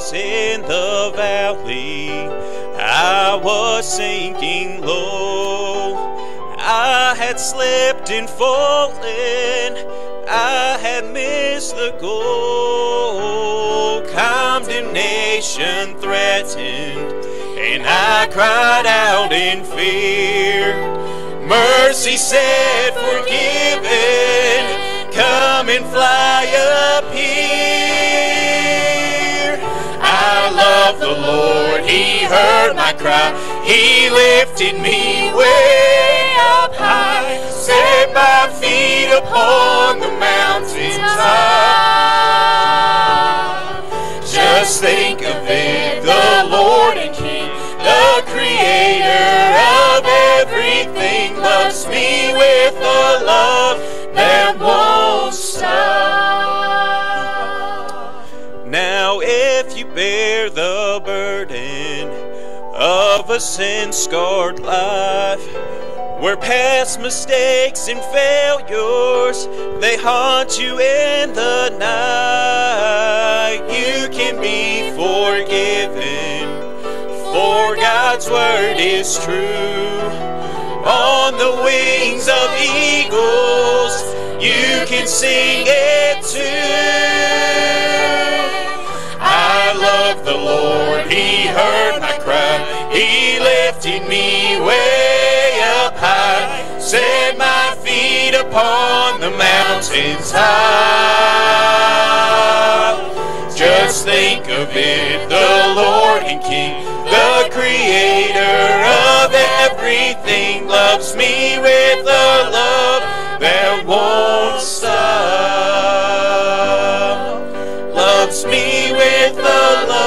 was in the valley, I was sinking low. I had slipped and fallen, I had missed the goal. Condemnation threatened, and I cried out in fear. Mercy said, forgiven, come and fly up here. I love the Lord, He heard my cry, He lifted me way up high, set my feet upon the mountain top. Just think of it, the Lord and King, the Creator of everything, loves me with a love that won't stop. Now if you bear the burden of a sin-scarred life, where past mistakes and failures, they haunt you in the night, you can be forgiven, for God's word is true. On the wings of eagles, you can sing it too. I love the Lord, He heard my cry, He lifted me way up high, set my feet upon the mountains high. Just think of it, the Lord and King, the Creator of everything, loves me with a love that won't stop. Loves me with a love.